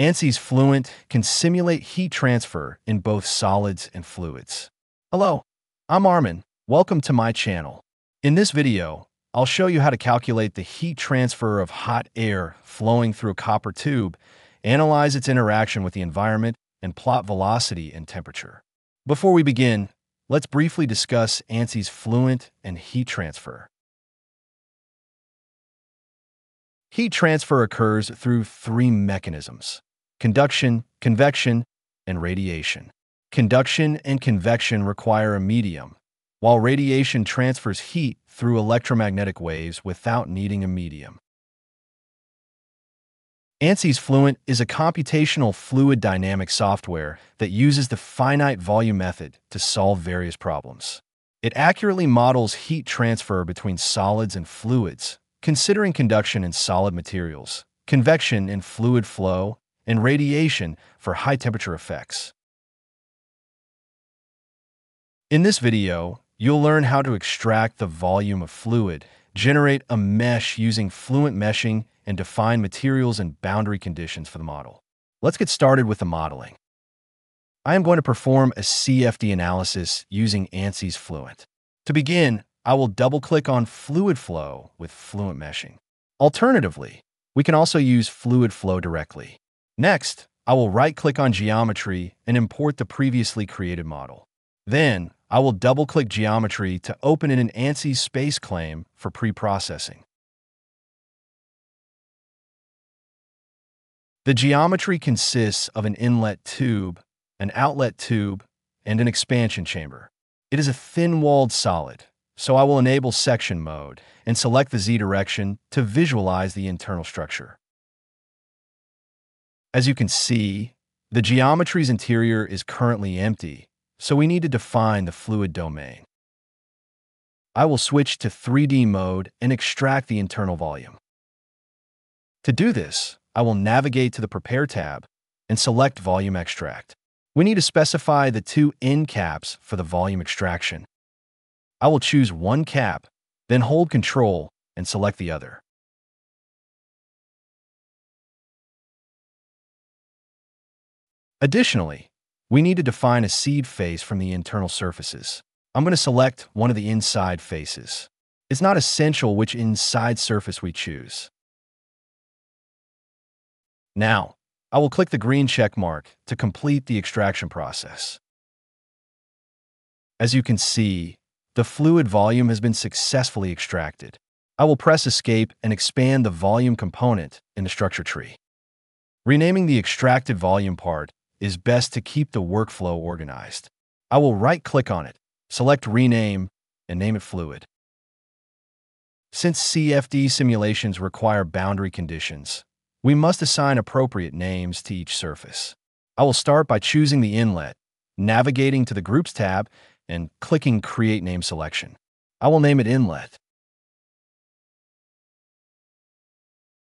ANSYS Fluent can simulate heat transfer in both solids and fluids. Hello, I'm Armin. Welcome to my channel. In this video, I'll show you how to calculate the heat transfer of hot air flowing through a copper tube, analyze its interaction with the environment, and plot velocity and temperature. Before we begin, let's briefly discuss ANSYS Fluent and heat transfer. Heat transfer occurs through three mechanisms: conduction, convection, and radiation. Conduction and convection require a medium, while radiation transfers heat through electromagnetic waves without needing a medium. ANSYS Fluent is a computational fluid dynamic software that uses the finite volume method to solve various problems. It accurately models heat transfer between solids and fluids, considering conduction in solid materials, convection in fluid flow, and radiation for high-temperature effects. In this video, you'll learn how to extract the volume of fluid, generate a mesh using fluent meshing, and define materials and boundary conditions for the model. Let's get started with the modeling. I am going to perform a CFD analysis using ANSYS Fluent. To begin, I will double-click on fluid flow with fluent meshing. Alternatively, we can also use fluid flow directly. Next, I will right-click on geometry and import the previously created model. Then, I will double-click geometry to open it in ANSYS SpaceClaim for pre-processing. The geometry consists of an inlet tube, an outlet tube, and an expansion chamber. It is a thin-walled solid, so I will enable section mode and select the Z direction to visualize the internal structure. As you can see, the geometry's interior is currently empty, so we need to define the fluid domain. I will switch to 3D mode and extract the internal volume. To do this, I will navigate to the Prepare tab and select Volume Extract. We need to specify the two end caps for the volume extraction. I will choose one cap, then hold Control and select the other. Additionally, we need to define a seed face from the internal surfaces. I'm going to select one of the inside faces. It's not essential which inside surface we choose. Now, I will click the green check mark to complete the extraction process. As you can see, the fluid volume has been successfully extracted. I will press Escape and expand the volume component in the structure tree. Renaming the extracted volume part is best to keep the workflow organized. I will right-click on it, select Rename, and name it Fluid. Since CFD simulations require boundary conditions, we must assign appropriate names to each surface. I will start by choosing the inlet, navigating to the Groups tab, and clicking Create Name Selection. I will name it Inlet.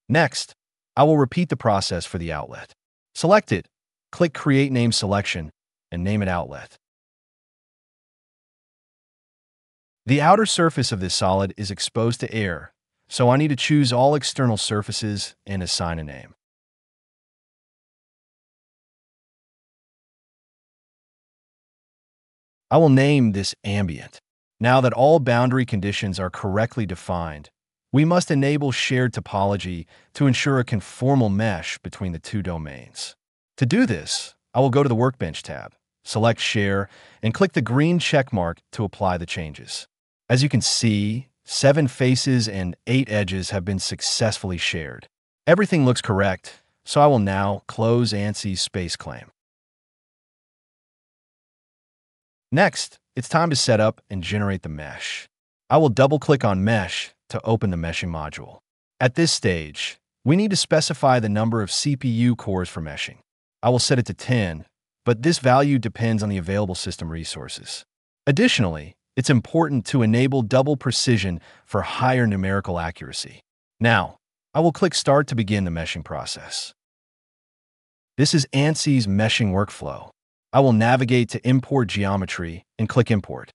Next, I will repeat the process for the outlet. Select it, click Create Name Selection, and name it Outlet. The outer surface of this solid is exposed to air, so I need to choose all external surfaces and assign a name. I will name this Ambient. Now that all boundary conditions are correctly defined, we must enable shared topology to ensure a conformal mesh between the two domains. To do this, I will go to the Workbench tab, select Share, and click the green check mark to apply the changes. As you can see, 7 faces and 8 edges have been successfully shared. Everything looks correct, so I will now close ANSYS SpaceClaim. Next, it's time to set up and generate the mesh. I will double-click on Mesh to open the meshing module. At this stage, we need to specify the number of CPU cores for meshing. I will set it to 10, but this value depends on the available system resources. Additionally, it's important to enable double precision for higher numerical accuracy. Now, I will click Start to begin the meshing process. This is ANSYS meshing workflow. I will navigate to Import Geometry and click Import.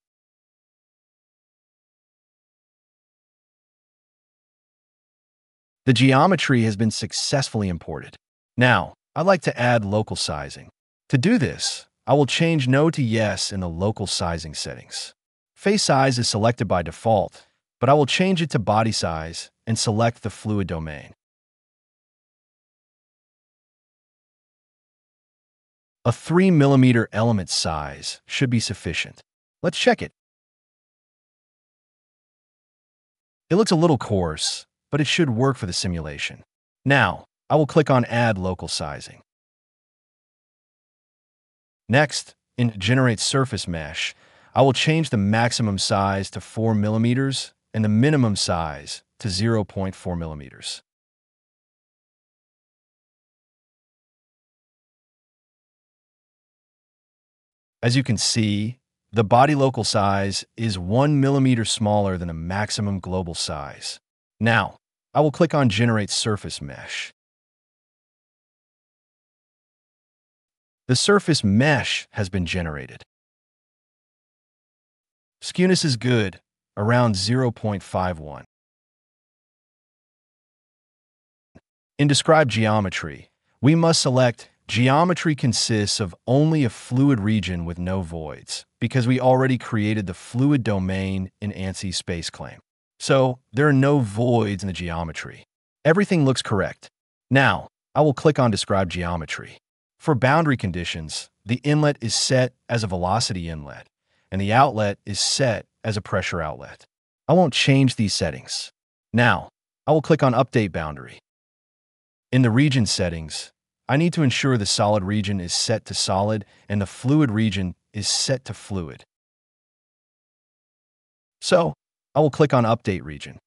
The geometry has been successfully imported. Now, I'd like to add local sizing. To do this, I will change No to Yes in the local sizing settings. Face size is selected by default, but I will change it to body size and select the fluid domain. A 3 mm element size should be sufficient. Let's check it. It looks a little coarse, but it should work for the simulation. Now, I will click on Add Local Sizing. Next, in Generate Surface Mesh, I will change the maximum size to 4 mm and the minimum size to 0.4 mm. As you can see, the body local size is 1 mm smaller than the maximum global size. Now, I will click on Generate Surface Mesh. The surface mesh has been generated. Skewness is good, around 0.51. In Describe Geometry, we must select Geometry consists of only a fluid region with no voids, because we already created the fluid domain in ANSYS SpaceClaim. So, there are no voids in the geometry. Everything looks correct. Now, I will click on Describe Geometry. For boundary conditions, the inlet is set as a velocity inlet, and the outlet is set as a pressure outlet. I won't change these settings. Now, I will click on Update Boundary. In the region settings, I need to ensure the solid region is set to solid and the fluid region is set to fluid. So, I will click on Update Region.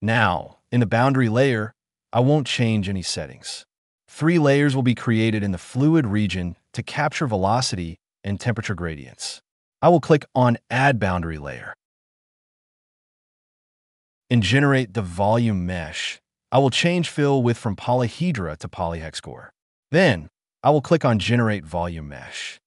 Now, in the boundary layer, I won't change any settings. 3 layers will be created in the fluid region to capture velocity and temperature gradients. I will click on Add Boundary Layer. In Generate the Volume Mesh, I will change Fill Width from Polyhedra to Polyhexcore. Then, I will click on Generate Volume Mesh.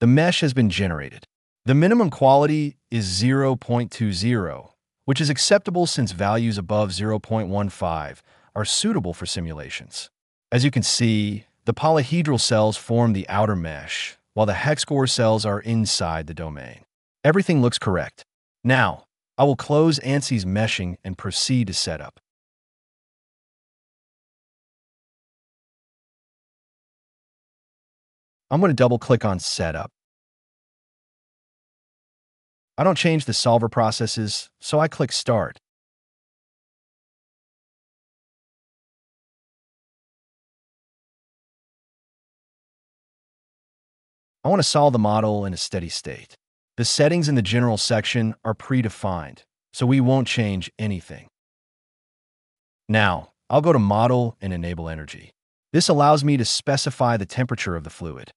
The mesh has been generated. The minimum quality is 0.20, which is acceptable since values above 0.15 are suitable for simulations. As you can see, the polyhedral cells form the outer mesh, while the hexcore cells are inside the domain. Everything looks correct. Now, I will close ANSYS meshing and proceed to setup. I'm going to double-click on Setup. I don't change the solver processes, so I click Start. I want to solve the model in a steady state. The settings in the general section are predefined, so we won't change anything. Now, I'll go to Model and enable Energy. This allows me to specify the temperature of the fluid.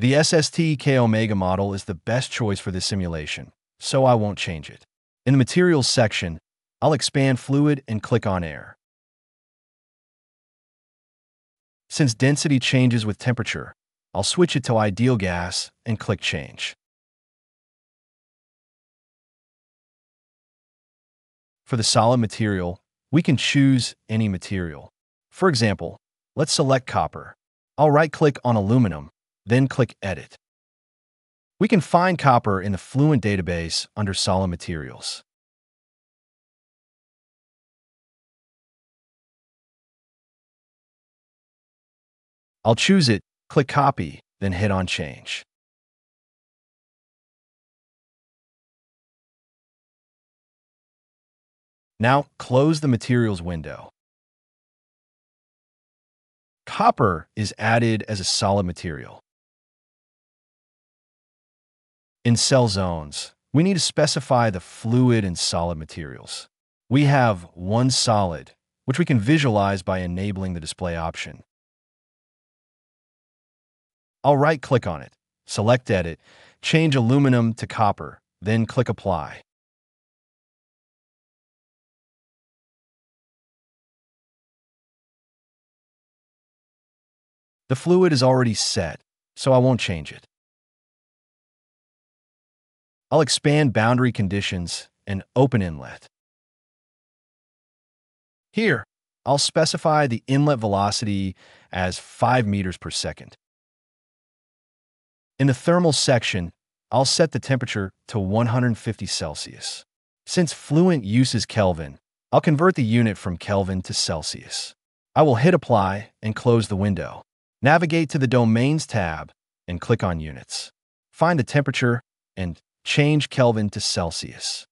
The SST-K-Omega model is the best choice for this simulation, so I won't change it. In the Materials section, I'll expand Fluid and click on Air. Since density changes with temperature, I'll switch it to ideal gas and click Change. For the solid material, we can choose any material. For example, let's select copper. I'll right-click on aluminum, then click Edit. We can find copper in the Fluent database under Solid Materials. I'll choose it, click Copy, then hit on Change. Now, close the Materials window. Copper is added as a solid material. In Cell Zones, we need to specify the fluid and solid materials. We have one solid, which we can visualize by enabling the display option. I'll right-click on it, select Edit, change Aluminum to Copper, then click Apply. The fluid is already set, so I won't change it. I'll expand boundary conditions and open inlet. Here, I'll specify the inlet velocity as 5 meters per second. In the thermal section, I'll set the temperature to 150 Celsius. Since Fluent uses Kelvin, I'll convert the unit from Kelvin to Celsius. I will hit Apply and close the window. Navigate to the Domains tab and click on Units. Find the temperature and change Kelvin to Celsius.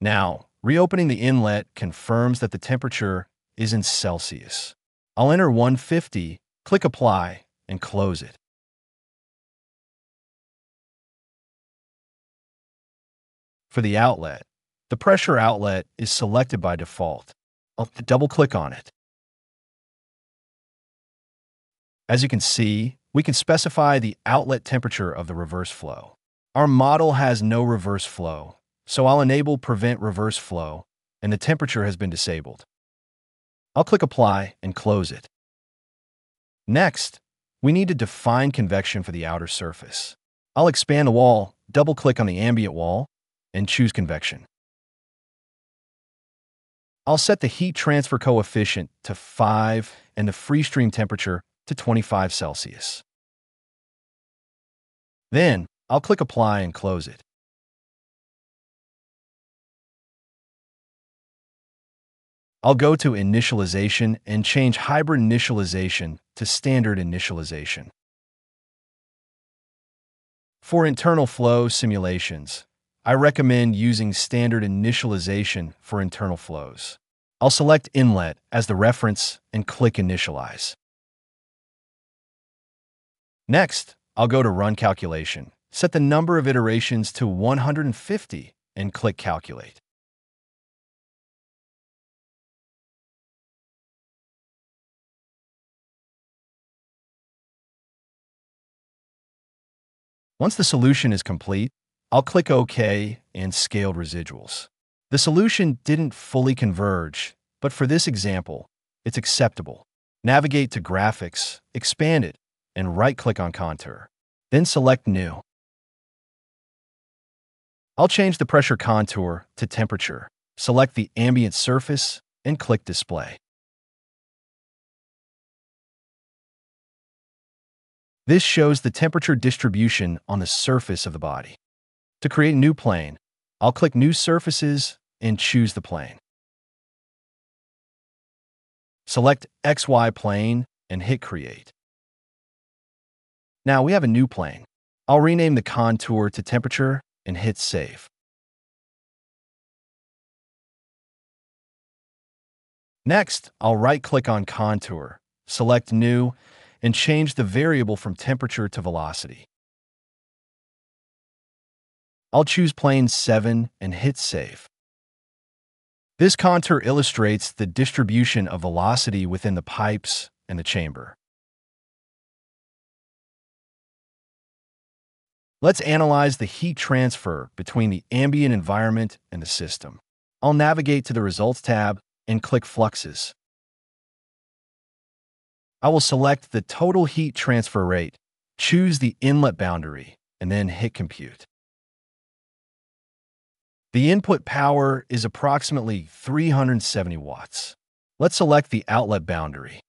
Now, reopening the inlet confirms that the temperature is in Celsius. I'll enter 150, click Apply, and close it. For the outlet, the pressure outlet is selected by default. I'll double-click on it. As you can see, we can specify the outlet temperature of the reverse flow. Our model has no reverse flow, so I'll enable Prevent Reverse Flow, and the temperature has been disabled. I'll click Apply and close it. Next, we need to define convection for the outer surface. I'll expand the wall, double-click on the ambient wall, and choose convection. I'll set the heat transfer coefficient to 5 and the free stream temperature to 25 Celsius. Then, I'll click Apply and close it. I'll go to Initialization and change Hybrid Initialization to Standard Initialization. For internal flow simulations, I recommend using Standard Initialization for internal flows. I'll select Inlet as the reference and click Initialize. Next, I'll go to Run Calculation, set the number of iterations to 150, and click Calculate. Once the solution is complete, I'll click OK and Scaled Residuals. The solution didn't fully converge, but for this example, it's acceptable. Navigate to Graphics, expand it, and right-click on Contour. Then select New. I'll change the pressure contour to temperature. Select the ambient surface and click Display. This shows the temperature distribution on the surface of the body. To create a new plane, I'll click New Surfaces and choose the plane. Select XY Plane and hit Create. Now we have a new plane. I'll rename the contour to Temperature and hit Save. Next, I'll right-click on Contour, select New, and change the variable from temperature to velocity. I'll choose plane 7 and hit Save. This contour illustrates the distribution of velocity within the pipes and the chamber. Let's analyze the heat transfer between the ambient environment and the system. I'll navigate to the Results tab and click Fluxes. I will select the total heat transfer rate, choose the inlet boundary, and then hit Compute. The input power is approximately 370 watts. Let's select the outlet boundary.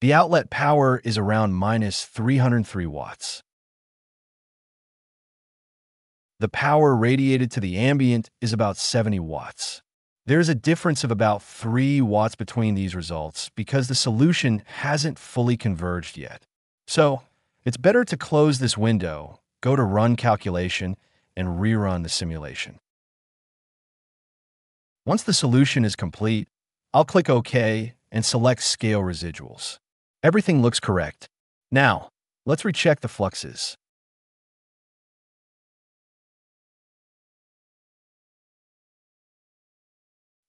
The outlet power is around minus 303 watts. The power radiated to the ambient is about 70 watts. There's a difference of about 3 watts between these results because the solution hasn't fully converged yet. So, it's better to close this window, go to Run Calculation, and rerun the simulation. Once the solution is complete, I'll click OK and select Scale Residuals. Everything looks correct. Now, let's recheck the fluxes.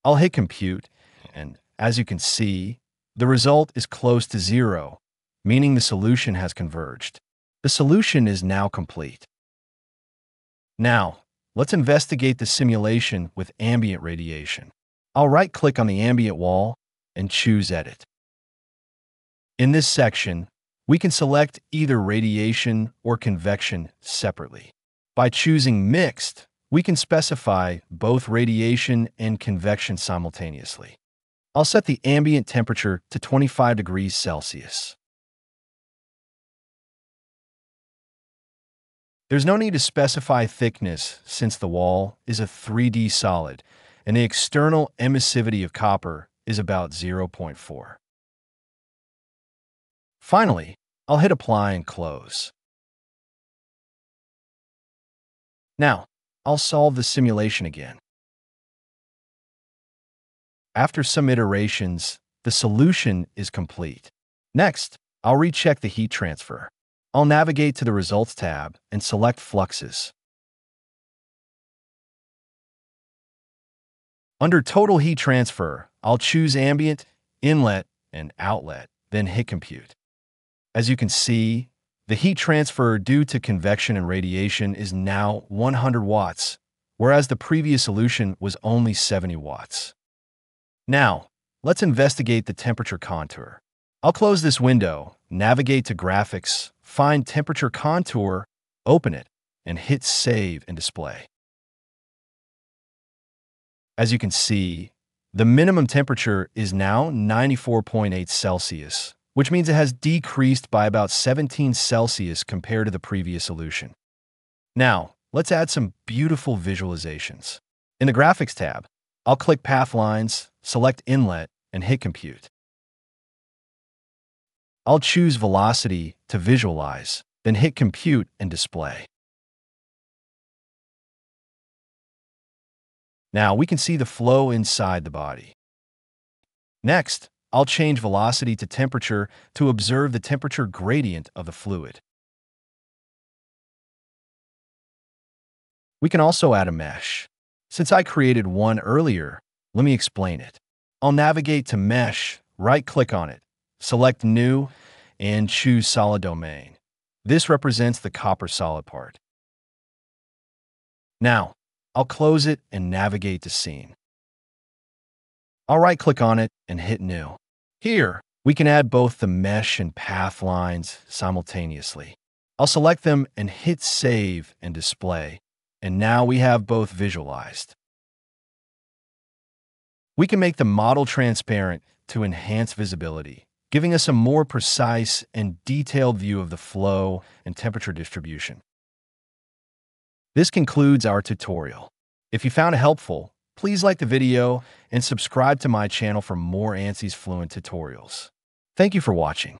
I'll hit Compute, and as you can see, the result is close to 0, meaning the solution has converged. The solution is now complete. Now, let's investigate the simulation with ambient radiation. I'll right-click on the ambient wall and choose Edit. In this section, we can select either radiation or convection separately. By choosing Mixed, we can specify both radiation and convection simultaneously. I'll set the ambient temperature to 25 degrees Celsius. There's no need to specify thickness since the wall is a 3D solid and the external emissivity of copper is about 0.4. Finally, I'll hit Apply and Close. Now, I'll solve the simulation again. After some iterations, the solution is complete. Next, I'll recheck the heat transfer. I'll navigate to the Results tab and select Fluxes. Under Total Heat Transfer, I'll choose Ambient, Inlet, and Outlet, then hit Compute. As you can see, the heat transfer due to convection and radiation is now 100 watts, whereas the previous solution was only 70 watts. Now, let's investigate the temperature contour. I'll close this window, navigate to Graphics, find Temperature Contour, open it, and hit Save and Display. As you can see, the minimum temperature is now 94.8 Celsius, which means it has decreased by about 17 Celsius compared to the previous solution. Now, let's add some beautiful visualizations. In the Graphics tab, I'll click Path Lines, select Inlet, and hit Compute. I'll choose Velocity to visualize, then hit Compute and Display. Now we can see the flow inside the body. Next, I'll change velocity to temperature to observe the temperature gradient of the fluid. We can also add a mesh. Since I created one earlier, let me explain it. I'll navigate to Mesh, right-click on it, select New, and choose Solid Domain. This represents the copper solid part. Now, I'll close it and navigate to Scene. I'll right-click on it and hit New. Here, we can add both the mesh and path lines simultaneously. I'll select them and hit Save and Display, and now we have both visualized. We can make the model transparent to enhance visibility, giving us a more precise and detailed view of the flow and temperature distribution. This concludes our tutorial. If you found it helpful, please like the video and subscribe to my channel for more ANSYS Fluent tutorials. Thank you for watching.